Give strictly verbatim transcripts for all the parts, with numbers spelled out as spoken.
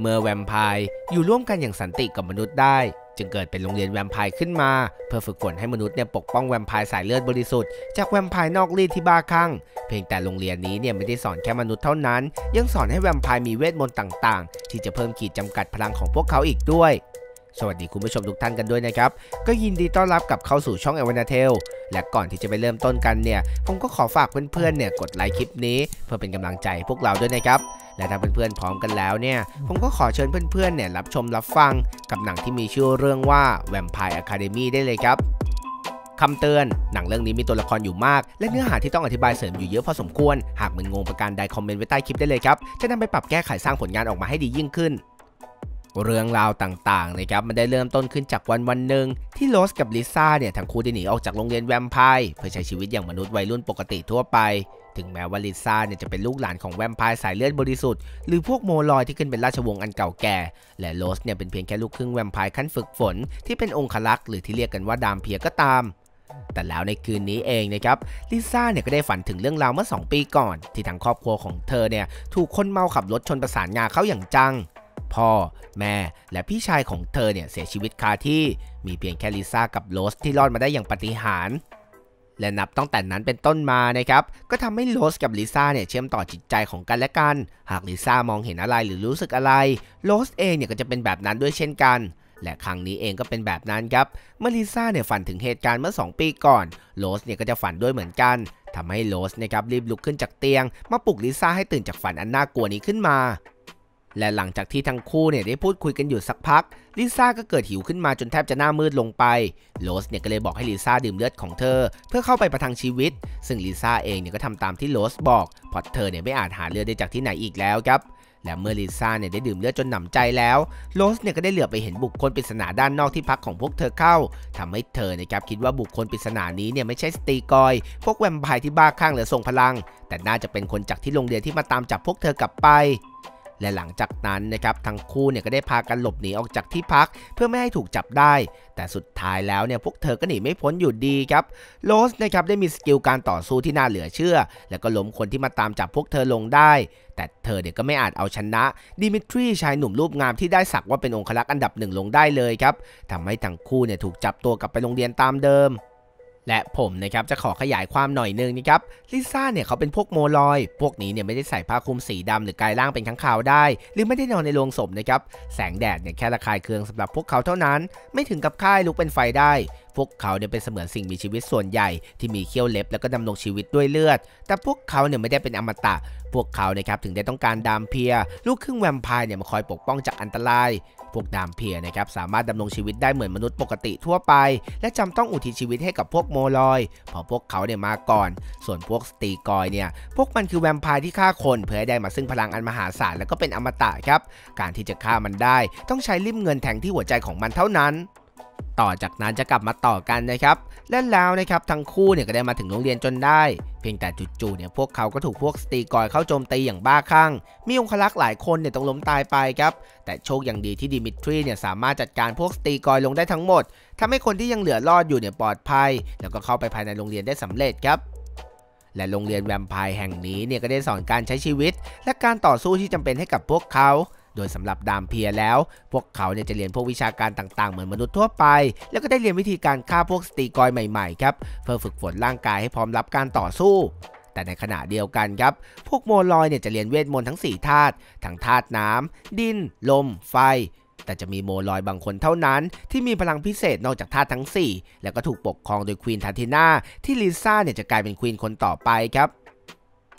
เมื่อแวมไพร์อยู่ร่วมกันอย่างสันติกับมนุษย์ได้จึงเกิดเป็นโรงเรียนแวมไพร์ขึ้นมาเพื่อฝึกฝนให้มนุษย์เนี่ยปกป้องแวมไพร์สายเลือดบริสุทธิ์จากแวมไพร์นอกรีดที่บ้าคลั่งเพียงแต่โรงเรียนนี้เนี่ยไม่ได้สอนแค่มนุษย์เท่านั้นยังสอนให้แวมไพร์มีเวทมนต์ต่างๆที่จะเพิ่มขีดจำกัดพลังของพวกเขาอีกด้วยสวัสดีคุณผู้ชมทุกท่านกันด้วยนะครับก็ยินดีต้อนรับกลับเข้าสู่ช่องเอวานาเทลและก่อนที่จะไปเริ่มต้นกันเนี่ยผมก็ขอฝากเพื่อนๆเนี่ยกดไลค์คลิปนี้เพื่อเป็นกำลังใจพวกเราด้วยนะครับและถ้าเพื่อนๆพร้อมกันแล้วเนี่ยผมก็ขอเชิญเพื่อนๆเนี่ยรับชมรับฟังกับหนังที่มีชื่อเรื่องว่า Vampire Academy ได้เลยครับคำเตือนหนังเรื่องนี้มีตัวละครอยู่มากและเนื้อหาที่ต้องอธิบายเสริมอยู่เยอะพอสมควรหากมึนงงประการใดคอมเมนต์ไว้ใต้คลิปได้เลยครับจะนำไปปรับแก้ไขสร้างผลงานออกมาให้ดียิ่งขึ้นเรื่องราวต่างๆนะครับมันได้เริ่มต้นขึ้นจากวันวันหนึ่งที่โรสกับลิซ่าเนี่ยทั้งคู่ได้หนีออกจากโรงเรียนแวมไพร์เพื่อใช้ชีวิตอย่างมนุษย์วัยรุ่นปกติทั่วไปถึงแม้ว่าลิซ่าเนี่ยจะเป็นลูกหลานของแวมไพร์สายเลือดบริสุทธิ์หรือพวกโมลอยที่ขึ้นเป็นราชวงศ์อันเก่าแก่และโรสเนี่ยเป็นเพียงแค่ลูกครึ่งแวมไพร์ขั้นฝึกฝนที่เป็นองคลักษ์หรือที่เรียกกันว่าดามเพียก็ตามแต่แล้วในคืนนี้เองนะครับลิซ่าเนี่ยก็ได้ฝันถึงเรื่องราวเมื่อสองปีก่อนที่ทางครอบครัวของเธอเนี่ยถูกคนเมาขับรถชนประสานงาเข้าอย่างจังพ่อแม่และพี่ชายของเธอเนี่ยเสียชีวิตคาที่มีเพียงแค่ลิซ่ากับโรสที่รอดมาได้อย่างปาฏิหาริย์และนับตั้งแต่นั้นเป็นต้นมานะครับก็ทำให้โรสกับลิซ่าเนี่ยเชื่อมต่อจิตใจของกันและกันหากลิซ่ามองเห็นอะไรหรือรู้สึกอะไรโรสเองเนี่ยก็จะเป็นแบบนั้นด้วยเช่นกันและครั้งนี้เองก็เป็นแบบนั้นครับเมื่อลิซ่าเนี่ยฝันถึงเหตุการณ์เมื่อสองปีก่อนโรสเนี่ยก็จะฝันด้วยเหมือนกันทำให้โรสนะครับรีบลุกขึ้นจากเตียงมาปลุกลิซ่าให้ตื่นจากฝันอันน่ากลัวนี้ขึ้นมาและหลังจากที่ทั้งคู่เนี่ยได้พูดคุยกันอยู่สักพักลิซ่าก็เกิดหิวขึ้นมาจนแทบจะหน้ามืดลงไปโรสเนี่ยก็เลยบอกให้ลิซ่าดื่มเลือดของเธอเพื่อเข้าไปประทังชีวิตซึ่งลิซ่าเองเนี่ยก็ทำตามที่โรสบอกเพราะเธอเนี่ยไม่อาจหาเลือดได้จากที่ไหนอีกแล้วครับและเมื่อลิซ่าเนี่ยได้ดื่มเลือดจนหนำใจแล้วโรสเนี่ยก็ได้เหลือบไปเห็นบุคคลปริศนาด้านนอกที่พักของพวกเธอเข้าทำให้เธอนะครับคิดว่าบุคคลปริศนานี้เนี่ยไม่ใช่สตีกอยพวกแวมไพร์ที่บ้าคลั่งหรือทรงพลังแต่น่าจะเป็นคนจากที่โรงเรียนที่มาตามจับพวกเธอกลับไปและหลังจากนั้นนะครับทั้งคู่เนี่ยก็ได้พากันหลบหนีออกจากที่พักเพื่อไม่ให้ถูกจับได้แต่สุดท้ายแล้วเนี่ยพวกเธอก็หนีไม่พ้นอยู่ดีครับโรสนะครับได้มีสกิลการต่อสู้ที่น่าเหลือเชื่อแล้วก็ล้มคนที่มาตามจับพวกเธอลงได้แต่เธอเนี่ยก็ไม่อาจเอาชนะดิมิทรีชายหนุ่มรูปงามที่ได้สักว่าเป็นองครักษ์อันดับหนึ่งลงได้เลยครับทำให้ทั้งคู่เนี่ยถูกจับตัวกลับไปโรงเรียนตามเดิมและผมนะครับจะขอขยายความหน่อยนึงนะครับลิซ่าเนี่ยเขาเป็นพวกโมลอยพวกนี้เนี่ยไม่ได้ใส่ผ้าคลุมสีดำหรือกายร่างเป็นขังข่าวได้หรือไม่ได้นอนในโรงศพนะครับแสงแดดเนี่ยแค่ระคายเคืองสำหรับพวกเขาเท่านั้นไม่ถึงกับค่ายลุกเป็นไฟได้พวกเขาเนี่ยเป็นเสมือนสิ่งมีชีวิตส่วนใหญ่ที่มีเขี้ยวเล็บแล้วก็ดำรงชีวิตด้วยเลือดแต่พวกเขาเนี่ยไม่ได้เป็นอมตะพวกเขานะครับถึงได้ต้องการดามเพียลูกครึ่งแวมไพร์เนี่ยมาคอยปกป้องจากอันตรายพวกดามเพียนะครับสามารถดำรงชีวิตได้เหมือนมนุษย์ปกติทั่วไปและจำต้องอุทิศชีวิตให้กับพวกโมลอยเพราะพวกเขาเนี่ยมาก่อนส่วนพวกสตีกอยเนี่ยพวกมันคือแวมไพร์ที่ฆ่าคนเพื่อให้ได้มาซึ่งพลังอันมหาศาลแล้วก็เป็นอมตะครับการที่จะฆ่ามันได้ต้องใช้ลิ่มเงินแทงที่หัวใจของมันเท่านั้นต่อจากนั้นจะกลับมาต่อกันนะครับและแล้วนะครับทั้งคู่เนี่ยก็ได้มาถึงโรงเรียนจนได้เพียงแต่จู่ๆเนี่ยพวกเขาก็ถูกพวกสตีกอยเข้าโจมตีอย่างบ้าคลั่งมีองคลักษ์หลายคนเนี่ยต้องล้มตายไปครับแต่โชคอย่างดีที่ดิมิทรีเนี่ยสามารถจัดการพวกสตีกอยลงได้ทั้งหมดทำให้คนที่ยังเหลือรอดอยู่เนี่ยปลอดภัยแล้วก็เข้าไปภายในโรงเรียนได้สำเร็จครับและโรงเรียนแวมไพร์แห่งนี้เนี่ยก็ได้สอนการใช้ชีวิตและการต่อสู้ที่จำเป็นให้กับพวกเขาโดยสำหรับดามเพียแล้วพวกเขาเนี่ยจะเรียนพวกวิชาการต่างๆเหมือนมนุษย์ทั่วไปแล้วก็ได้เรียนวิธีการฆ่าพวกสตีกอยใหม่ๆครับเพื่อฝึกฝนร่างกายให้พร้อมรับการต่อสู้แต่ในขณะเดียวกันครับพวกโมลอยเนี่ยจะเรียนเวทมนต์ทั้งสี่ธาตุทั้งธาตุน้ำดินลมไฟแต่จะมีโมลอยบางคนเท่านั้นที่มีพลังพิเศษนอกจากธาตุทั้งสี่แล้วก็ถูกปกครองโดยควีนทาทิน่าที่ลิซ่าเนี่ยจะกลายเป็นควีนคนต่อไปครับ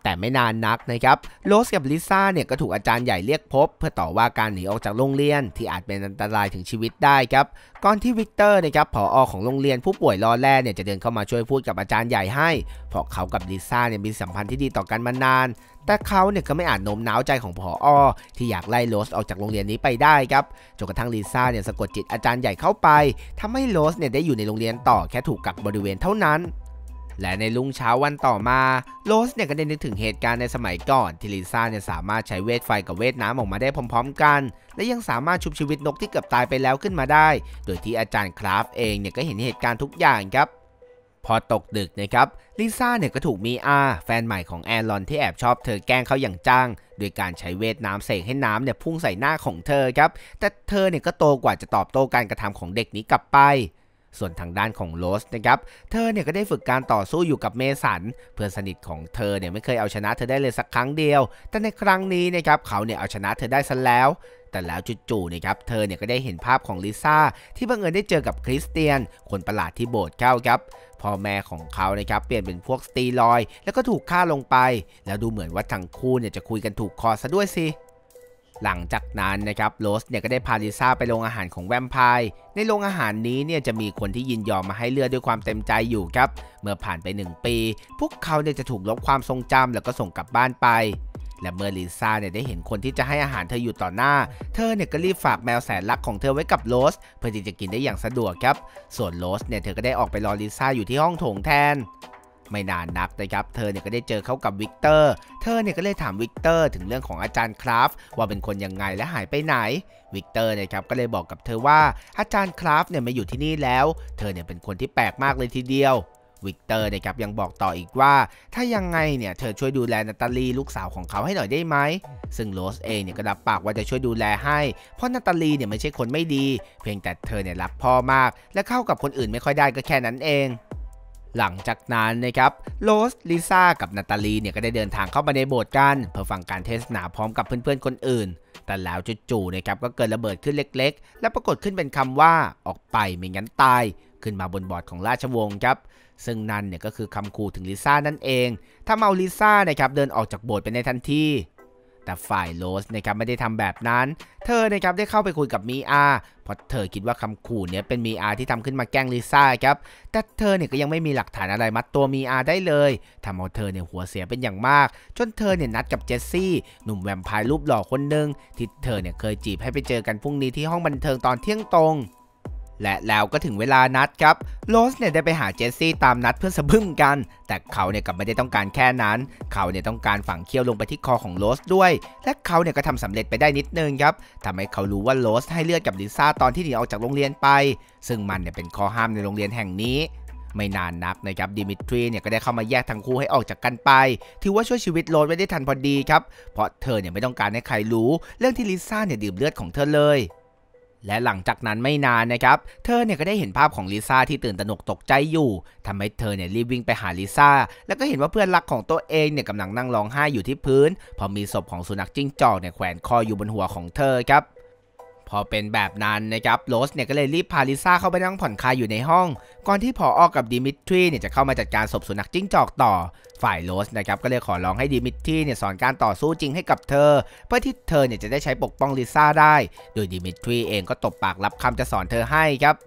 แต่ไม่นานนักนะครับโรสกับลิซ่าเนี่ยก็ถูกอาจารย์ใหญ่เรียกพบเพื่อต่อว่าการหนีออกจากโรงเรียนที่อาจเป็นอันตรายถึงชีวิตได้ครับก่อนที่วิกเตอร์นะครับผอ.ของโรงเรียนผู้ป่วยรอแร่เนี่ยจะเดินเข้ามาช่วยพูดกับอาจารย์ใหญ่ให้เพราะเขากับลิซ่าเนี่ยมีสัมพันธ์ที่ดีต่อกันมานานแต่เขาเนี่ยก็ไม่อาจโน้มน้าวใจของผอ.ที่อยากไล่โรสออกจากโรงเรียนนี้ไปได้ครับจนกระทั่งลิซ่าเนี่ยสะกดจิตอาจารย์ใหญ่เข้าไปทำให้โรสเนี่ยได้อยู่ในโรงเรียนต่อแค่ถูกกักบริเวณเท่านั้นและในรุ่งเช้าวันต่อมาโรสเนี่ยก็ได้นึกถึงเหตุการณ์ในสมัยก่อนที่ลิซ่าเนี่ยสามารถใช้เวทไฟกับเวทน้ำออกมาได้พร้อมๆกันและยังสามารถชุบชีวิตนกที่เกือบตายไปแล้วขึ้นมาได้โดยที่อาจารย์คราฟเองเนี่ยก็เห็นเหตุการณ์ทุกอย่างครับพอตกดึกนะครับลิซ่าเนี่ยก็ถูกมีอาแฟนใหม่ของแอลลอนที่แอบชอบเธอแกล้งเขาอย่างจัง โดยการใช้เวทน้ำเสกให้น้ำเนี่ยพุ่งใส่หน้าของเธอครับแต่เธอเนี่ยก็โตกว่าจะตอบโต้การกระทำของเด็กนี้กลับไปส่วนทางด้านของโรสนะครับเธอเนี่ยก็ได้ฝึกการต่อสู้อยู่กับเมสันเพื่อนสนิทของเธอเนี่ยไม่เคยเอาชนะเธอได้เลยสักครั้งเดียวแต่ในครั้งนี้นะครับเขาเนี่ยเอาชนะเธอได้ซะแล้วแต่แล้วจู่ๆนะครับเธอเนี่ยก็ได้เห็นภาพของลิซ่าที่บังเอิญได้เจอกับคริสเตียนคนประหลาดที่โบสถ์เข้าครับพ่อแม่ของเขานะครับเปลี่ยนเป็นพวกสเตียรอยด์แล้วก็ถูกฆ่าลงไปแล้วดูเหมือนว่าทั้งคู่เนี่ยจะคุยกันถูกคอซะด้วยสิหลังจากนั้นนะครับโรสเนี่ยก็ได้พาลิซ่าไปโรงอาหารของแวมไพร์ในโรงอาหารนี้เนี่ยจะมีคนที่ยินยอมมาให้เลือดด้วยความเต็มใจอยู่ครับเมื่อผ่านไปหนึ่งปีพวกเขาเนี่ยจะถูกลบความทรงจำแล้วก็ส่งกลับบ้านไปและเมื่อลิซ่าเนี่ยได้เห็นคนที่จะให้อาหารเธออยู่ต่อหน้าเธอเนี่ยก็รีบฝากแมวแสนรักของเธอไว้กับโรสเพื่อที่จะกินได้อย่างสะดวกครับส่วนโรสเนี่ยเธอก็ได้ออกไปรอลิซ่าอยู่ที่ห้องโถงแทนไม่นานนักนะครับเธอเนี่ยก็ได้เจอเขากับวิกเตอร์เธอเนี่ยก็เลยถามวิกเตอร์ถึงเรื่องของอาจารย์คราฟว่าเป็นคนยังไงและหายไปไหนวิกเตอร์เนี่ยครับก็เลยบอกกับเธอว่าอาจารย์คราฟเนี่ยมาอยู่ที่นี่แล้วเธอเนี่ยเป็นคนที่แปลกมากเลยทีเดียววิกเตอร์เนี่ยครับยังบอกต่ออีกว่าถ้ายังไงเนี่ยเธอช่วยดูแลนาตาลีลูกสาวของเขาให้หน่อยได้ไหมซึ่งโรสเองเนี่ยก็รับปากว่าจะช่วยดูแลให้เพราะนาตาลีเนี่ยไม่ใช่คนไม่ดีเพียงแต่เธอเนี่ยรักพ่อมากและเข้ากับคนอื่นไม่ค่อยได้ก็แค่นั้นเองหลังจากนั้นนะครับโรสลิซ่ากับนาตาลีเนี่ยก็ได้เดินทางเข้ามาในโบสถ์กันเพื่อฟังการเทศนาพร้อมกับเพื่อนๆคนอื่นแต่แล้วจู่ๆนะครับก็เกิดระเบิดขึ้นเล็กๆและปรากฏขึ้นเป็นคำว่าออกไปไม่งั้นตายขึ้นมาบนบอร์ดของราชวงศ์ครับซึ่งนั่นเนี่ยก็คือคำขู่ถึงลิซ่านั่นเองทำเอาลิซ่านะครับเดินออกจากโบสถ์ไปในทันทีแต่ฝ่ายโรสนะครับไม่ได้ทำแบบนั้นเธอนะครับได้เข้าไปคุยกับมีอาเพราะเธอคิดว่าคำขู่เนี่ยเป็นมีอาที่ทำขึ้นมาแกล้งลิซ่าครับแต่เธอเนี่ยก็ยังไม่มีหลักฐานอะไรมัดตัวมีอาได้เลยทำเอาเธอเนี่ยหัวเสียเป็นอย่างมากจนเธอเนี่ยนัดกับเจสซี่หนุ่มแวมไพร์รูปหล่อคนหนึ่งที่เธอเนี่ยเคยจีบให้ไปเจอกันพรุ่งนี้ที่ห้องบันเทิงตอนเที่ยงตรงและแล้วก็ถึงเวลานัดครับโรสเนี่ยได้ไปหาเจสซี่ตามนัดเพื่อสะบึ้มกันแต่เขาเนี่ยกลับไม่ได้ต้องการแค่นั้นเขาเนี่ยต้องการฝังเขี้ยวลงไปที่คอของโรสด้วยและเขาเนี่ยก็ทำสำเร็จไปได้นิดนึงครับทำให้เขารู้ว่าโรสให้เลือดกับลิซ่าตอนที่หนีออกจากโรงเรียนไปซึ่งมันเนี่ยเป็นข้อห้ามในโรงเรียนแห่งนี้ไม่นานนักนะครับดิมิทรีเนี่ยก็ได้เข้ามาแยกทั้งคู่ให้ออกจากกันไปถือว่าช่วยชีวิตโรสไว้ได้ทันพอดีครับเพราะเธอเนี่ยไม่ต้องการให้ใครรู้เรื่องที่ลิซ่าเนี่ยดื่มเลือดของเธอเลยและหลังจากนั้นไม่นานนะครับเธอเนี่ยก็ได้เห็นภาพของลิซ่าที่ตื่นตระหนกตกใจอยู่ทำให้เธอเนี่ยรีบวิ่งไปหาลิซ่าแล้วก็เห็นว่าเพื่อนรักของตัวเองเนี่ยกำลังนั่งร้องไห้อยู่ที่พื้นพอมีศพของสุนัขจิ้งจอกเนี่ยแขวนคออยู่บนหัวของเธอครับพอเป็นแบบนั้นนะครับโรสเนี่ยก็เลยรีบพาลิซ่าเข้าไปนั่งผ่อนคลายอยู่ในห้องก่อนที่ผอ.กับดิมิทรีเนี่ยจะเข้ามาจัดการศพสุนัขจิ้งจอกต่อฝ่ายโรสนะครับก็เลยขอร้องให้ดิมิทรีเนี่ยสอนการต่อสู้จริงให้กับเธอเพื่อที่เธอเนี่ยจะได้ใช้ปกป้องลิซ่าได้โดยดิมิทรีเองก็ตบปากรับคำจะสอนเธอให้ครับ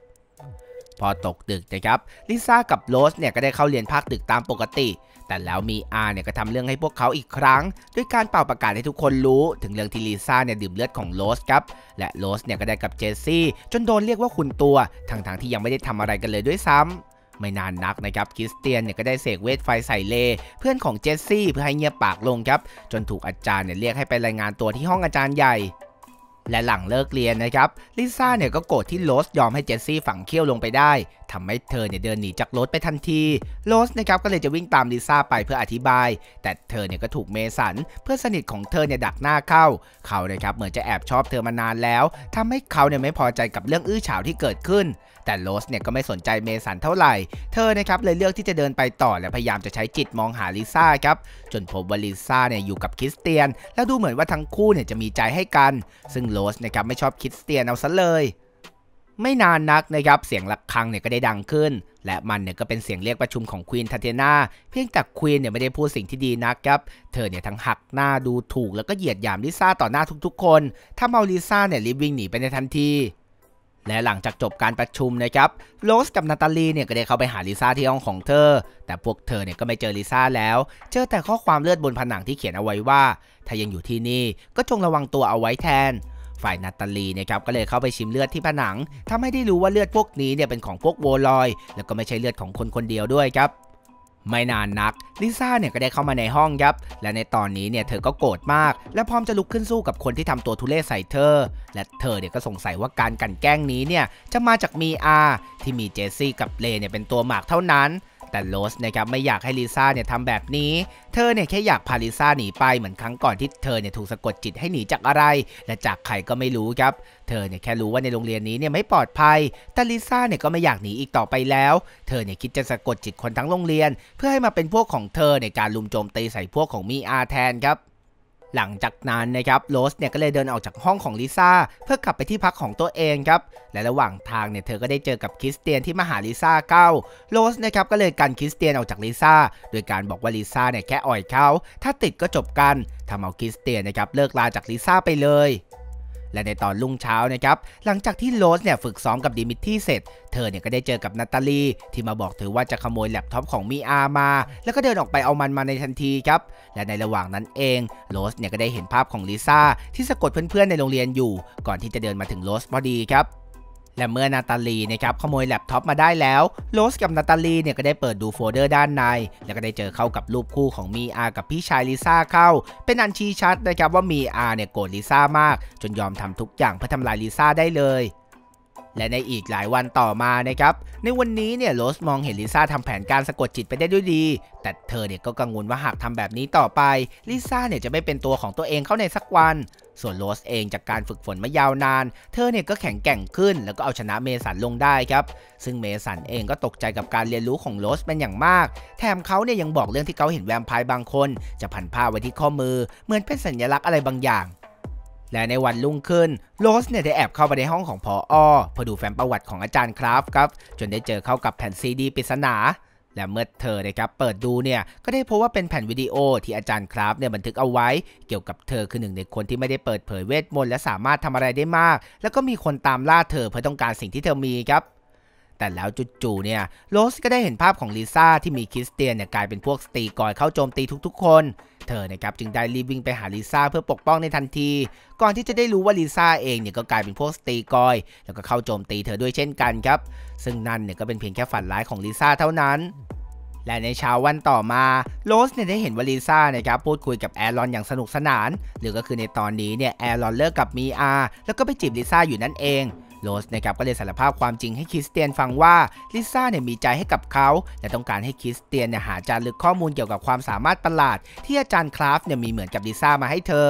พอตกดึกนะครับลิซ่ากับโรสเนี่ยก็ได้เข้าเรียนภาคดึกตามปกติแต่แล้วมีอาเนี่ยก็ทำเรื่องให้พวกเขาอีกครั้งด้วยการเป่าประกาศให้ทุกคนรู้ถึงเรื่องที่ลิซ่าเนี่ยดื่มเลือดของโรสครับและโรสเนี่ยก็ได้กับเจสซี่จนโดนเรียกว่าคุณตัวทั้งๆ ท, ที่ยังไม่ได้ทำอะไรกันเลยด้วยซ้ำไม่นานนักนะครับคริสเตียนเนี่ยก็ได้เสกเวทไฟใส่เลเพื่อนของเจสซี่เพื่อให้เงียบปากลงครับจนถูกอาจารย์เนี่ยเรียกให้ไปรายงานตัวที่ห้องอาจารย์ใหญ่และหลังเลิกเรียนนะครับลิซ่าเนี่ยก็โกรธที่โรสยอมให้เจสซี่ฝังเขี้ยวลงไปได้ทำให้เธอเนี่ยเดินหนีจากโรสไปทันทีโรสนะครับก็เลยจะวิ่งตามลิซ่าไปเพื่ออธิบายแต่เธอเนี่ยก็ถูกเมสันเพื่อนสนิทของเธอเนี่ยดักหน้าเข้าเขานะครับเหมือนจะแอบชอบเธอมานานแล้วทำให้เขาเนี่ยไม่พอใจกับเรื่องอื้อฉาวที่เกิดขึ้นแต่โรสเนี่ยก็ไม่สนใจเมสันเท่าไหร่เธอนะครับเลยเลือกที่จะเดินไปต่อและพยายามจะใช้จิตมองหาลิซ่าครับจนพบว่าลิซ่าเนี่ยอยู่กับคริสเตียนแล้วดูเหมือนว่าทั้งคู่เนี่ยจะมีใจให้กันซึ่งโรสนะครับไม่ชอบคริสเตียนเอาซะเลยไม่นานนักนะครับเสียงระฆังเนี่ยก็ได้ดังขึ้นและมันเนี่ยก็เป็นเสียงเรียกประชุมของควีนทาเทนาเพียงแต่ควีนเนี่ยไม่ได้พูดสิ่งที่ดีนักครับเธอเนี่ยทั้งหักหน้าดูถูกแล้วก็เหยียดหยามลิซ่าต่อหน้าทุกๆคนถ้าเมาลิซ่าเนี่ยรีบวิ่งหนีไปในทันทีและหลังจากจบการประชุมนะครับโรสกับนาตาลีเนี่ยก็ได้เข้าไปหาลิซ่าที่ห้องของเธอแต่พวกเธอเนี่ยก็ไม่เจอลิซ่าแล้วเจอแต่ข้อความเลือดบนผนังที่เขียนเอาไว้ว่าถ้ายังอยู่ที่นี่ก็จงระวังตัวเอาไว้แทนฝ่ายนาตาลีนะครับก็เลยเข้าไปชิมเลือดที่ผนังทำให้ได้รู้ว่าเลือดพวกนี้เนี่ยเป็นของพวกโวลอยแล้วก็ไม่ใช่เลือดของคนคนเดียวด้วยครับไม่นานนักลิซ่าเนี่ยก็ได้เข้ามาในห้องครับและในตอนนี้เนี่ยเธอก็โกรธมากและพร้อมจะลุกขึ้นสู้กับคนที่ทำตัวทุเรศใส่เธอและเธอเนี่ยก็สงสัยว่าการกลั่นแกล้งนี้เนี่ยจะมาจากมีอาที่มีเจสซี่กับเลเนี่ยเป็นตัวหมากเท่านั้น แต่โรสนะครับไม่อยากให้ลิซ่าเนี่ยทำแบบนี้เธอเนี่ยแค่อยากพาลิซ่าหนีไปเหมือนครั้งก่อนที่เธอเนี่ยถูกสะกดจิตให้หนีจากอะไรและจากใครก็ไม่รู้ครับเธอเนี่ยแค่รู้ว่าในโรงเรียนนี้เนี่ยไม่ปลอดภัยแต่ลิซ่าเนี่ยก็ไม่อยากหนีอีกต่อไปแล้วเธอเนี่ยคิดจะสะกดจิตคนทั้งโรงเรียนเพื่อให้มาเป็นพวกของเธอในการลุมโจมตีใส่พวกของมีอาแทนครับหลังจากนั้นนะครับโรสเนี่ยก็เลยเดินออกจากห้องของลิซ่าเพื่อกลับไปที่พักของตัวเองครับและระหว่างทางเนี่ยเธอก็ได้เจอกับคริสเตียนที่มาหาลิซ่าเข้าโรสนะครับก็เลยกันคริสเตียนออกจากลิซ่าโดยการบอกว่าลิซ่าเนี่ยแค่อ่อยเขาถ้าติดก็จบกันทำเอาคริสเตียนนะครับเลิกลาจากลิซ่าไปเลยและในตอนรุ่งเช้านะครับหลังจากที่โรสเนี่ยฝึกซ้อมกับดิมิทรี่เสร็จเธอเนี่ยก็ได้เจอกับนาตาลีที่มาบอกเธอว่าจะขโมยแล็ปท็อปของมีอามาแล้วก็เดินออกไปเอามันมาในทันทีครับและในระหว่างนั้นเองโรสเนี่ยก็ได้เห็นภาพของลิซ่าที่สะกดเพื่อนๆในโรงเรียนอยู่ก่อนที่จะเดินมาถึงโรสพอดีครับและเมื่อนาตาลีนะครับขโมยแล็ปท็อปมาได้แล้วโรสกับนาตาลีเนี่ยก็ได้เปิดดูโฟลเดอร์ด้านในแล้วก็ได้เจอเข้ากับรูปคู่ของมีอากับพี่ชายลิซ่าเข้าเป็นอันชี้ชัดนะครับว่ามีอาเนี่ยโกรธลิซ่ามากจนยอมทำทุกอย่างเพื่อทำลายลิซ่าได้เลยและในอีกหลายวันต่อมานะครับในวันนี้เนี่ยโรสมองเห็นลิซ่าทำแผนการสะกดจิตไปได้ด้วยดีแต่เธอเนี่ยก็กังวลว่าหากทำแบบนี้ต่อไปลิซ่าเนี่ยจะไม่เป็นตัวของตัวเองเข้าในสักวันส่วนโรสเองจากการฝึกฝนมายาวนานเธอเนี่ยก็แข็งแกร่งขึ้นแล้วก็เอาชนะเมสันลงได้ครับซึ่งเมสันเองก็ตกใจกับการเรียนรู้ของโรสเป็นอย่างมากแถมเขาเนี่ยยังบอกเรื่องที่เขาเห็นแวมไพร์บางคนจะพันผ้าไว้ที่ข้อมือเหมือนเป็นสัญลักษณ์อะไรบางอย่างและในวันรุ่งขึ้นโรสเนี่ยได้แอบเข้าไปในห้องของผอ.เพื่อดูแฟ้มประวัติของอาจารย์คราฟครับจนได้เจอเข้ากับแผ่นซีดีปริศนาและเมื่อเธอนะครับเปิดดูเนี่ยก็ได้พบว่าเป็นแผ่นวิดีโอที่อาจารย์คราฟเนี่ยบันทึกเอาไว้เกี่ยวกับเธอคือหนึ่งในคนที่ไม่ได้เปิดเผยเวทมนต์และสามารถทำอะไรได้มากแล้วก็มีคนตามล่าเธอเพื่อต้องการสิ่งที่เธอมีครับแต่แล้วจู่ๆเนี่ยโรสก็ได้เห็นภาพของลิซ่าที่มีคริสเตียนเนี่ยกลายเป็นพวกสตีกอยเข้าโจมตีทุกๆคนเธอนะครับจึงได้รีบวิ่งไปหาลิซ่าเพื่อปกป้องในทันทีก่อนที่จะได้รู้ว่าลิซ่าเองเนี่ยก็กลายเป็นพวกสตีกอยแล้วก็เข้าโจมตีเธอด้วยเช่นกันครับซึ่งนั่นเนี่ยก็เป็นเพียงแค่ฝันร้ายของลิซ่าเท่านั้นและในเช้าวันต่อมาโรสเนี่ยได้เห็นว่าลิซ่านะครับพูดคุยกับแอรอนอย่างสนุกสนานหรือก็คือในตอนนี้เนี่ยแอรอนเลิกกับมีอาแล้วก็ไปจีบลิซ่าอยู่นั่นเองโรสนะครับก็เลยสารภาพความจริงให้คริสเตียนฟังว่าลิซ่าเนี่ยมีใจให้กับเขาและต้องการให้คริสเตียนเนี่ยหาจารึกข้อมูลเกี่ยวกับความสามารถประหลาดที่อาจารย์คราฟเนี่ยมีเหมือนกับลิซ่ามาให้เธอ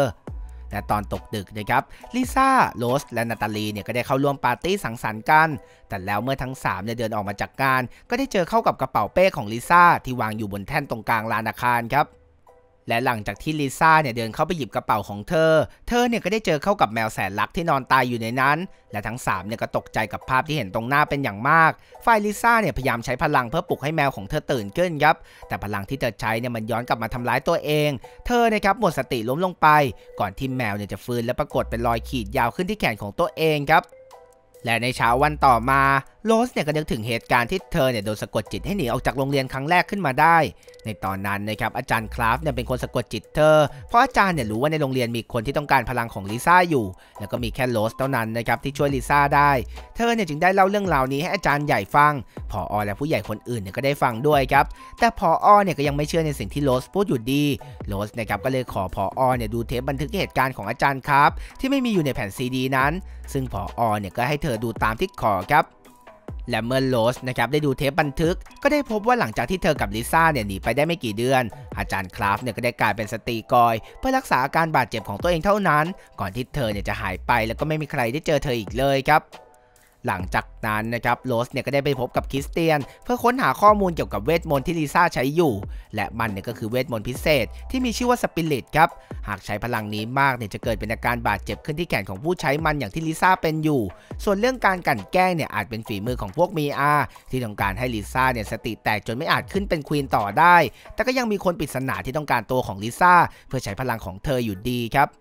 และตอนตกดึกนะครับลิซ่าโรสและนาตาลีเนี่ยก็ได้เข้าร่วมปาร์ตี้สังสรรค์กันแต่แล้วเมื่อทั้งสามเนี่ยเดินออกมาจากงานก็ได้เจอเข้ากับกระเป๋าเป้ของลิซ่าที่วางอยู่บนแท่นตรงกลางลานอาคารครับและหลังจากที่ลิซ่าเนี่ยเดินเข้าไปหยิบกระเป๋าของเธอเธอเนี่ยก็ได้เจอเข้ากับแมวแสนรักที่นอนตายอยู่ในนั้นและทั้งสามเนี่ยก็ตกใจกับภาพที่เห็นตรงหน้าเป็นอย่างมากฝ่ายลิซ่าเนี่ยพยายามใช้พลังเพื่อปลุกให้แมวของเธอตื่นขึ้นครับแต่พลังที่เธอใช้เนี่ยมันย้อนกลับมาทำร้ายตัวเองเธอเนี่ยครับหมดสติล้มลงไปก่อนที่แมวเนี่ยจะฟื้นและปรากฏเป็นรอยขีดยาวขึ้นที่แขนของตัวเองครับและในเช้าวันต่อมาโรสเนี่ยก็นึกถึงเหตุการณ์ที่เธอเนี่ยโดนสะกดจิตให้หนีออกจากโรงเรียนครั้งแรกขึ้นมาได้ในตอนนั้นนะครับอาจารย์คราฟเนี่ยเป็นคนสะกดจิตเธอเพราะอาจารย์เนี่ยรู้ว่าในโรงเรียนมีคนที่ต้องการพลังของลิซ่าอยู่แล้วก็มีแค่โรสเท่านั้นนะครับที่ช่วยลิซ่าได้เธอเนี่ยจึงได้เล่าเรื่องราวนี้ให้อาจารย์ใหญ่ฟังผอ.และผู้ใหญ่คนอื่นเนี่ยก็ได้ฟังด้วยครับแต่ผอ.เนี่ยก็ยังไม่เชื่อในสิ่งที่โรสพูดอยู่ดีโรสนะครับก็เลยขอผอ.เนี่ยดูเทปบันทึกเหตุการณ์ของอาจารย์คราฟที่ไม่มีอยู่ในแผ่นซีดีนั้นซึ่งผอ.เนี่ยก็ให้เธอดูตามที่ขอครับและเมื่อโรสนะครับได้ดูเทปบันทึกก็ได้พบว่าหลังจากที่เธอกับลิซ่าเนี่ยหนีไปได้ไม่กี่เดือนอาจารย์คราฟเนี่ยก็ได้กลายเป็นสตีกอยเพื่อรักษาอาการบาดเจ็บของตัวเองเท่านั้นก่อนที่เธอเนี่ยจะหายไปแล้วก็ไม่มีใครได้เจอเธออีกเลยครับหลังจากนั้นนะครับโรสเนี่ยก็ได้ไปพบกับคริสเตียนเพื่อค้นหาข้อมูลเกี่ยวกับเวทมนต์ที่ลิซ่าใช้อยู่และมันเนี่ยก็คือเวทมนต์พิเศษที่มีชื่อว่าสปิริตครับหากใช้พลังนี้มากเนี่ยจะเกิดเป็นอาการบาดเจ็บขึ้นที่แขนของผู้ใช้มันอย่างที่ลิซ่าเป็นอยู่ส่วนเรื่องการกลั่นแกล้งเนี่ยอาจเป็นฝีมือของพวกมีอาที่ต้องการให้ลิซ่าเนี่ยสติแตกจนไม่อาจขึ้นเป็นควีนต่อได้แต่ก็ยังมีคนปริศนาที่ต้องการตัวของลิซ่าเพื่อใช้พลังของเธออยู่ดีครั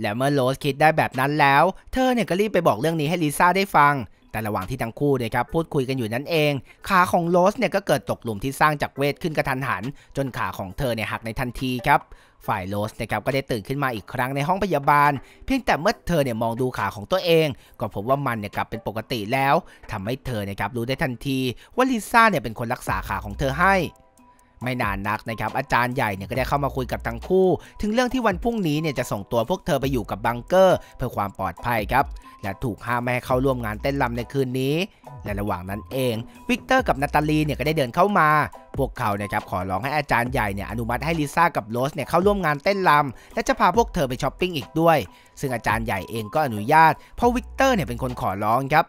บและเมื่อโรสคิดได้แบบนั้นแล้วเธอเนี่ยก็รีบไปบอกเรื่องนี้ให้ลิซ่าได้ฟังแต่ระหว่างที่ทั้งคู่เนี่ยครับพูดคุยกันอยู่นั่นเองขาของโรสเนี่ยก็เกิดตกหลุมที่สร้างจากเวทขึ้นกระทันหันจนขาของเธอเนี่ยหักในทันทีครับฝ่ายโรสนะครับก็ได้ตื่นขึ้นมาอีกครั้งในห้องพยาบาลเพียงแต่เมื่อเธอเนี่ยมองดูขาของตัวเองก็พบว่ามันเนี่ยกลับเป็นปกติแล้วทำให้เธอเนี่ยครับรู้ได้ทันทีว่าลิซ่าเนี่ยเป็นคนรักษาขาของเธอให้ ไม่นานนักนะครับอาจารย์ใหญ่เนี่ยก็ได้เข้ามาคุยกับทั้งคู่ถึงเรื่องที่วันพรุ่งนี้เนี่ยจะส่งตัวพวกเธอไปอยู่กับบังเกอร์เพื่อความปลอดภัยครับและถูกห้ามไม่ให้เข้าร่วมงานเต้นรำในคืนนี้และระหว่างนั้นเองวิกเตอร์กับนาตาลีเนี่ยก็ได้เดินเข้ามาพวกเขาเนี่ยครับขอร้องให้อาจารย์ใหญ่เนี่ยอนุมัติให้ลิซ่ากับโรสเนี่ยเข้าร่วมงานเต้นรำและจะพาพวกเธอไปช้อปปิ้งอีกด้วยซึ่งอาจารย์ใหญ่เองก็อนุญาตเพราะวิกเตอร์เนี่ยเป็นคนขอร้องครับ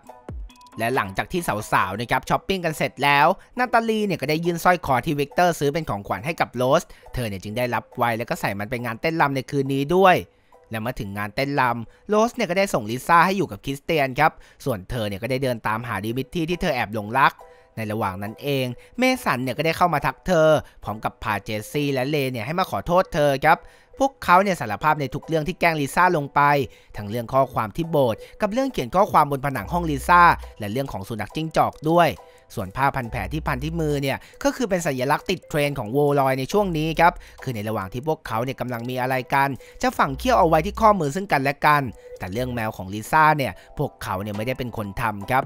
และหลังจากที่สาวๆนะครับช้อปปิ้งกันเสร็จแล้วนาตาลีเนี่ยก็ได้ยื่นสร้อยคอที่วิกเตอร์ซื้อเป็นของขวัญให้กับโรสเธอเนี่ยจึงได้รับไว้แล้วก็ใส่มันไปงานเต้นรำในคืนนี้ด้วยและมาถึงงานเต้นรำโรสเนี่ยก็ได้ส่งลิซ่าให้อยู่กับคริสเตียนครับส่วนเธอเนี่ยก็ได้เดินตามหาดิมิทรีที่เธอแอบหลงรักในระหว่างนั้นเองเมสันเนี่ยก็ได้เข้ามาทักเธอพร้อมกับพาเจสซี่และเลเนี่ยให้มาขอโทษเธอครับพวกเขาเนี่ยสารภาพในทุกเรื่องที่แกล้งลิซ่าลงไปทั้งเรื่องข้อความที่โบสถ์กับเรื่องเขียนข้อความบนผนังห้องลิซ่าและเรื่องของสุนัขจิ้งจอกด้วยส่วนผ้าพันแผลที่พันที่มือเนี่ยก็คือเป็นสัญลักษณ์ติดเทรนของโวลอยในช่วงนี้ครับคือในระหว่างที่พวกเขาเนี่ยกำลังมีอะไรกันจะฝังเขี้ยวเอาไว้ที่ข้อมือซึ่งกันและกันแต่เรื่องแมวของลิซ่าเนี่ยพวกเขาเนี่ยไม่ได้เป็นคนทำครับ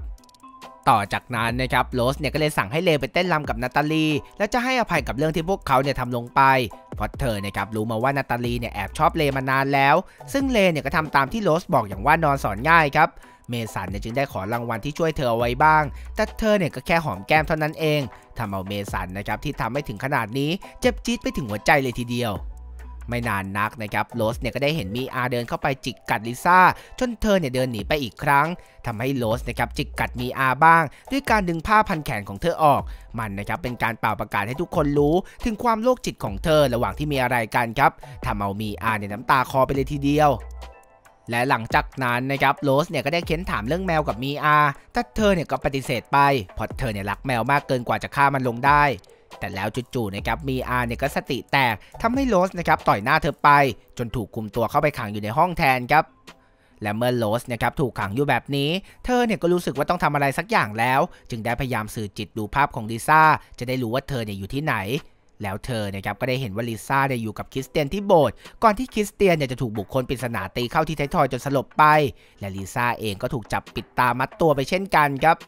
ต่อจากนั้นนะครับโรสเนี่ยก็เลยสั่งให้เลไปเต้นรำกับนาตาลีแล้วจะให้อภัยกับเรื่องที่พวกเขาเนี่ยทำลงไปเพราะเธอเนี่ยครับรู้มาว่านาตาลีเนี่ยแอบชอบเลมานานแล้วซึ่งเลเนี่ยก็ทำตามที่โรสบอกอย่างว่านอนสอนง่ายครับเมสันเนี่ยจึงได้ขอรางวัลที่ช่วยเธอเอาไว้บ้างแต่เธอเนี่ยก็แค่หอมแก้มเท่านั้นเองทำเอาเมสันนะครับที่ทำไม่ถึงขนาดนี้เจ็บจี๊ดไปถึงหัวใจเลยทีเดียวไม่นานนักนะครับโรสเนี่ยก็ได้เห็นมีอาเดินเข้าไปจิกกัดลิซ่าจนเธอเนี่ยเดินหนีไปอีกครั้งทำให้โรสนะครับจิกกัดมีอาบ้างด้วยการดึงผ้าพันแขนของเธอออกมันนะครับเป็นการเป่าประกาศให้ทุกคนรู้ถึงความโรคจิตของเธอระหว่างที่มีอะไรกันครับทำเอามีอาเนี่ยน้ำตาคลอไปเลยทีเดียวและหลังจากนั้นนะครับโรสเนี่ยก็ได้เค้นถามเรื่องแมวกับมีอาแต่เธอเนี่ยก็ปฏิเสธไปเพราะเธอเนี่ยรักแมวมากเกินกว่าจะฆ่ามันลงได้แต่แล้วจู่ๆนะครับมีอาเนี่ยก็สติแตกทำให้โรสนะครับต่อยหน้าเธอไปจนถูกคุมตัวเข้าไปขังอยู่ในห้องแทนครับและเมื่อโรสนะครับถูกขังอยู่แบบนี้เธอเนี่ยก็รู้สึกว่าต้องทำอะไรสักอย่างแล้วจึงได้พยายามสื่อจิตดูภาพของลิซ่าจะได้รู้ว่าเธอเนี่ยอยู่ที่ไหนแล้วเธอนะครับก็ได้เห็นว่าลิซ่าเนี่ยอยู่กับคริสเตียนที่โบสถ์ก่อนที่คริสเตียนเนี่ยจะถูกบุคคลปริศนาตีเข้าที่ท้ายทอยจนสลบไปและลิซ่าเองก็ถูกจับปิดตามัดตัวไปเช่นกันครั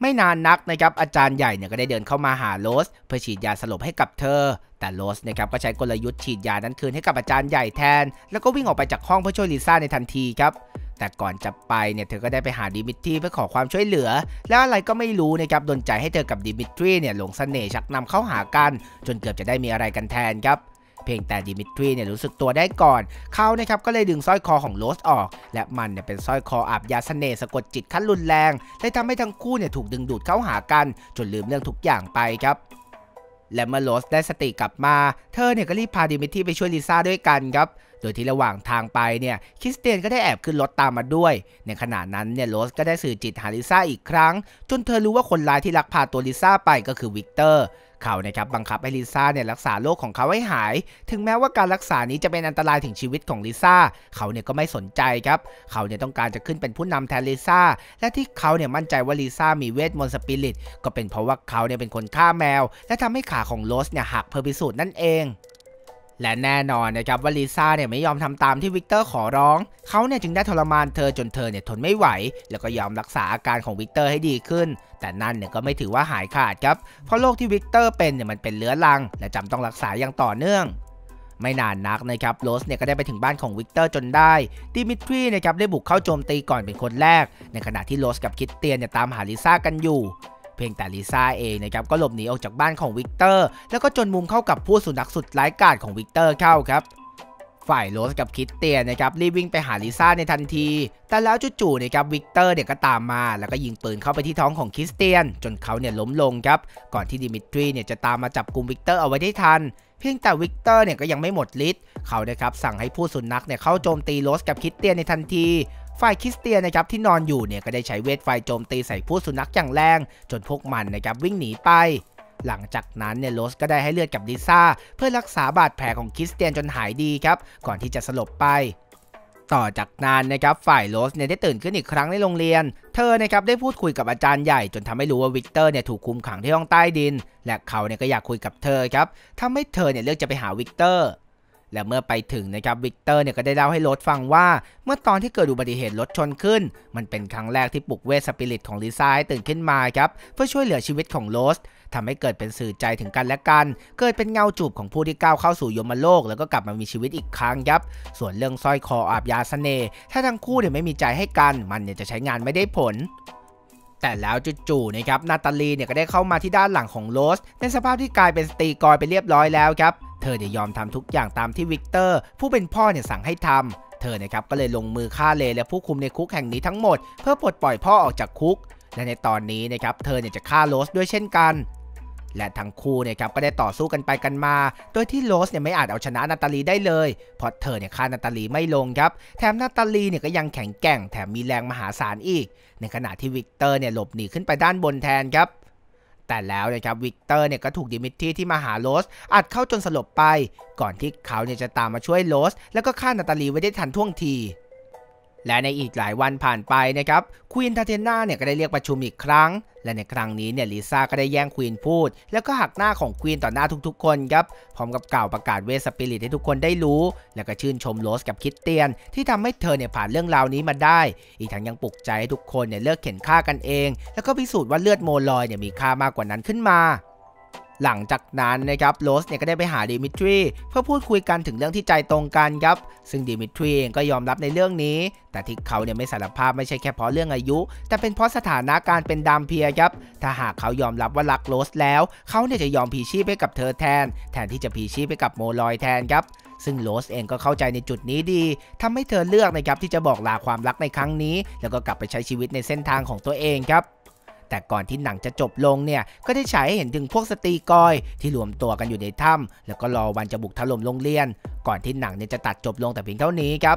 บไม่นานนักนะครับอาจารย์ใหญ่เนี่ยก็ได้เดินเข้ามาหาโรสเพื่อฉีดยาสลบให้กับเธอแต่โรสนะครับก็ใช้กลยุทธ์ฉีดยานั้นคืนให้กับอาจารย์ใหญ่แทนแล้วก็วิ่งออกไปจากห้องเพื่อช่วยลิซ่าในทันทีครับแต่ก่อนจะไปเนี่ยเธอก็ได้ไปหาดิมิทรีเพื่อขอความช่วยเหลือแล้วอะไรก็ไม่รู้นะครับดลใจให้เธอกับดิมิทรีเนี่ยหลงเสน่ห์ชักนำเข้าหากันจนเกือบจะได้มีอะไรกันแทนครับเพียงแต่ดิมิทรีเนี่ยรู้สึกตัวได้ก่อนเขานะครับก็เลยดึงสร้อยคอของโรสออกและมันเนี่ยเป็นสร้อยคออาบยาเสน่ห์สะกดจิตขั้นรุนแรงเลยทำให้ทั้งคู่เนี่ยถูกดึงดูดเข้าหากันจนลืมเรื่องทุกอย่างไปครับและเมื่อโรสได้สติกลับมาเธอเนี่ยก็รีบพาดิมิทรีไปช่วยลิซ่าด้วยกันครับโดยที่ระหว่างทางไปเนี่ยคริสเตียนก็ได้แอบขึ้นรถตามมาด้วยในขณะนั้นเนี่ยโรสก็ได้สื่อจิตหาลิซ่าอีกครั้งจนเธอรู้ว่าคนร้ายที่ลักพาตัวลิซ่าไปก็คือวิกเตอร์เขานะครับบังคับให้ลิซ่าเนี่ยรักษาโรคของเขาให้หายถึงแม้ว่าการรักษานี้จะเป็นอันตรายถึงชีวิตของลิซ่าเขาเนี่ยก็ไม่สนใจครับเขาเนี่ยต้องการจะขึ้นเป็นผู้นำแทนลิซ่าและที่เขาเนี่ยมั่นใจว่าลิซ่ามีเวทมนต์สปิริตก็เป็นเพราะว่าเขาเนี่ยเป็นคนฆ่าแมวและทำให้ขาของโรสเนี่ยหักเพื่อพิสูจน์นั่นเองและแน่นอนนะครับว่าลิซ่าเนี่ยไม่ยอมทำตามที่วิกเตอร์ขอร้องเขาเนี่ยจึงได้ทรมานเธอจนเธอเนี่ยทนไม่ไหวแล้วก็ยอมรักษาอาการของวิกเตอร์ให้ดีขึ้นแต่นั่นเนี่ยก็ไม่ถือว่าหายขาดครับเพราะโรคที่วิกเตอร์เป็นเนี่ยมันเป็นเรื้อรังและจำต้องรักษาอย่างต่อเนื่องไม่นานนักนะครับโรสเนี่ยก็ได้ไปถึงบ้านของวิกเตอร์จนได้ดิมิทรีนะครับได้บุกเข้าโจมตีก่อนเป็นคนแรกในขณะที่โรสกับคริสเตียนเนี่ยตามหาลิซ่ากันอยู่เพียงแต่ลิซ่าเองนะครับก็หลบหนีออกจากบ้านของวิกเตอร์แล้วก็จนมุมเข้ากับผู้สุนัขสุดร้ายกาจของวิกเตอร์เข้าครับฝ่ายโรสกับคริสเตียนนะครับรีบวิ่งไปหาลิซ่าในทันทีแต่แล้วจู่ๆนะครับวิกเตอร์เนี่ยก็ตามมาแล้วก็ยิงปืนเข้าไปที่ท้องของคริสเตียนจนเขาเนี่ยล้มลงครับก่อนที่ดิมิทรีเนี่ยจะตามมาจับกุมวิกเตอร์เอาไว้ได้ทันเพียงแต่วิกเตอร์เนี่ยก็ยังไม่หมดฤทธิ์เขานะครับสั่งให้ผู้สุนัขเนี่ยเข้าโจมตีโรสกับคริสเตียนในทันทีฝ่ายคริสเตียนนะครับที่นอนอยู่เนี่ยก็ได้ใช้เวทไฟโจมตีใส่ผู้สุนัขอย่างแรงจนพวกมันนะครับวิ่งหนีไปหลังจากนั้นเนี่ยโรสก็ได้ให้เลือดกับลิซ่าเพื่อรักษาบาดแผลของคริสเตียนจนหายดีครับก่อนที่จะสลบไปต่อจากนั้นนะครับฝ่ายโรสเนี่ยได้ตื่นขึ้นอีกครั้งในโรงเรียนเธอนะครับได้พูดคุยกับอาจารย์ใหญ่จนทำให้รู้ว่าวิกเตอร์เนี่ยถูกคุมขังที่ห้องใต้ดินและเขาเนี่ยก็อยากคุยกับเธอครับทำให้เธอเนี่ยเลือกจะไปหาวิกเตอร์ และเมื่อไปถึงนะครับวิกเตอร์เนี่ยก็ได้เล่าให้โรสฟังว่าเมื่อตอนที่เกิดอุบัติเหตุรถชนขึ้นมันเป็นครั้งแรกที่ปลุกเวทสปิริตของลิซ่าให้ตื่นขึ้นมาครับเพื่อช่วยเหลือชีวิตของโรสทำให้เกิดเป็นสื่อใจถึงกันและกันเกิดเป็นเงาจูบของผู้ที่ก้าวเข้าสู่ยมโลกแล้วก็กลับมามีชีวิตอีกครั้งครับส่วนเรื่องสร้อยคออาบยาเสน่ห์ถ้าทั้งคู่เนี่ยไม่มีใจให้กันมันเนี่ยจะใช้งานไม่ได้ผลแต่แล้วจู่ๆนะครับนาตาลีเนี่ยก็ได้เข้ามาที่ด้านหลังของโรสในสภาพที่กลายเป็นสตรีกอยไปเรียบร้อยแล้วครับเธอเนี่ยยอมทำทุกอย่างตามที่วิกเตอร์ผู้เป็นพ่อเนี่ยสั่งให้ทำเธอเนี่ยครับก็เลยลงมือฆ่าเลและผู้คุมในคุกแห่งนี้ทั้งหมดเพื่อปลดปล่อยพ่อออกจากคุกและในตอนนี้นะครับเธอเนี่ยจะฆ่าโรสด้วยเช่นกันและทั้งคู่เนี่ยครับก็ได้ต่อสู้กันไปกันมาโดยที่โรสเนี่ยไม่อาจเอาชนะนาตาลีได้เลยเพราะเธอเนี่ยฆ่านาตาลีไม่ลงครับแถมนาตาลีเนี่ยก็ยังแข็งแกร่งแถมมีแรงมหาศาลอีกในขณะที่วิกเตอร์เนี่ยหลบหนีขึ้นไปด้านบนแทนครับแต่แล้วนะครับวิกเตอร์เนี่ยก็ถูกดิมิทรีที่มาหาโรสอัดเข้าจนสลบไปก่อนที่เขาเนี่ยจะตามมาช่วยโรสแล้วก็ฆ่านาตาลีไว้ได้ทันท่วงทีและในอีกหลายวันผ่านไปนะครับควีนทาเทน่าเนี่ยก็ได้เรียกประชุมอีกครั้งและในครั้งนี้เนี่ยลิซ่าก็ได้แย่งควีนพูดแล้วก็หักหน้าของควีนต่อหน้าทุกๆคนครับพร้อมกับกล่าวประกาศเวทสปิริตให้ทุกคนได้รู้และก็ชื่นชมโรสกับคริสเตียนที่ทำให้เธอเนี่ยผ่านเรื่องราวนี้มาได้อีกทั้งยังปลุกใจให้ทุกคนเนี่ยเลิกเข็นฆ่ากันเองแล้วก็พิสูจน์ว่าเลือดโมลอยเนี่ยมีค่ามากกว่านั้นขึ้นมาหลังจากนั้นนะครับโรสเนี่ยก็ได้ไปหาดิมิทรีเพื่อพูดคุยกันถึงเรื่องที่ใจตรงกันครับซึ่งดิมิทรีเองก็ยอมรับในเรื่องนี้แต่ที่เขาเนี่ยไม่สารภาพไม่ใช่แค่เพราะเรื่องอายุแต่เป็นเพราะสถานะการเป็นดามเพียครับถ้าหากเขายอมรับว่ารักโรสแล้วเขาเนี่ยจะยอมพีชีพให้กับเธอแทนแทนที่จะพีชีพให้กับโมลอยแทนครับซึ่งโรสเองก็เข้าใจในจุดนี้ดีทำให้เธอเลือกนะครับที่จะบอกลาความรักในครั้งนี้แล้วก็กลับไปใช้ชีวิตในเส้นทางของตัวเองครับแต่ก่อนที่หนังจะจบลงเนี่ยก็ได้ฉายให้เห็นถึงพวกสตรีกอยที่รวมตัวกันอยู่ในถ้ำแล้วก็รอวันจะบุกถล่มโรงเรียนก่อนที่หนังเนี่ยจะตัดจบลงแต่เพียงเท่านี้ครับ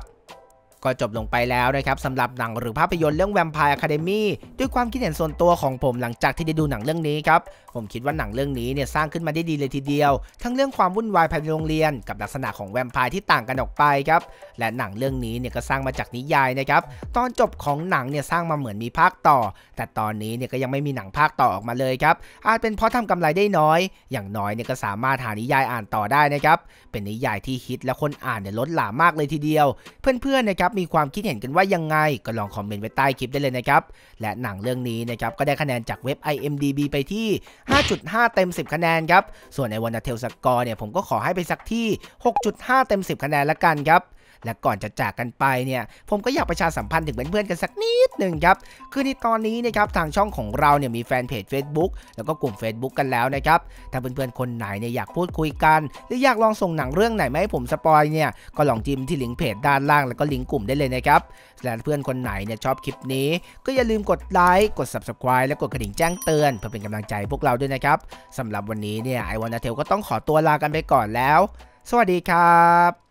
ก็จบลงไปแล้วนะครับสำหรับหนังหรือภาพยนตร์เรื่อง Vampire Academy ด้วยความคิดเห็นส่วนตัวของผมหลังจากที่ได้ดูหนังเรื่องนี้ครับผมคิดว่าหนังเรื่องนี้เนี่ยสร้างขึ้นมาได้ดีเลยทีเดียวทั้งเรื่องความวุ่นวายภายในโรงเรียนกับลักษณะของแวมไพร์ที่ต่างกันออกไปครับและหนังเรื่องนี้เนี่ยก็สร้างมาจากนิยายนะครับตอนจบของหนังเนี่ยสร้างมาเหมือนมีภาคต่อแต่ตอนนี้เนี่ยก็ยังไม่มีหนังภาคต่อออกมาเลยครับอาจเป็นเพราะทำกำไรได้น้อยอย่างน้อยเนี่ยก็สามารถหานิยายอ่านต่อได้นะครับเป็นนิยายที่ฮิตและคนอ่านเนี่ยล้นหลามมากเลยทีเดียวเพื่อนๆนะครับมีความคิดเห็นกันว่ายังไงก็ลองคอมเมนต์ไว้ใต้คลิปได้เลยนะครับและหนังเรื่องนี้นะครับก็ได้คะแนนจากเว็บ ไอ เอ็ม ดี บี ไปที่ ห้าจุดห้า เต็มสิบคะแนนครับส่วนในวันเทลสกอร์เนี่ยผมก็ขอให้ไปสักที่ หกจุดห้า เต็มสิบคะแนนละกันครับและก่อนจะจากกันไปเนี่ยผมก็อยากประชาสัมพันธ์ถึงเพื่อนๆกันสักนิดหนึ่งครับคือในตอนนี้นะครับทางช่องของเราเนี่ยมีแฟนเพจ Facebook แล้วก็กลุ่ม Facebook กันแล้วนะครับถ้าเพื่อนๆคนไหนเนี่ยอยากพูดคุยกันหรืออยากลองส่งหนังเรื่องไหนมาให้ผมสปอยเนี่ยก็ลองจิ้มที่ลิงก์เพจด้านล่างแล้วก็ลิงก์กลุ่มได้เลยนะครับและเพื่อนคนไหนเนี่ยชอบคลิปนี้ก็อย่าลืมกดไลค์กด Subscribe และกดกระดิ่งแจ้งเตือนเพื่อเป็นกำลังใจพวกเราด้วยนะครับสำหรับวันนี้เนี่ยไอวานาเทลก็ต้องขอตัวลากันไปก่อนแล้วสวัสดีครับ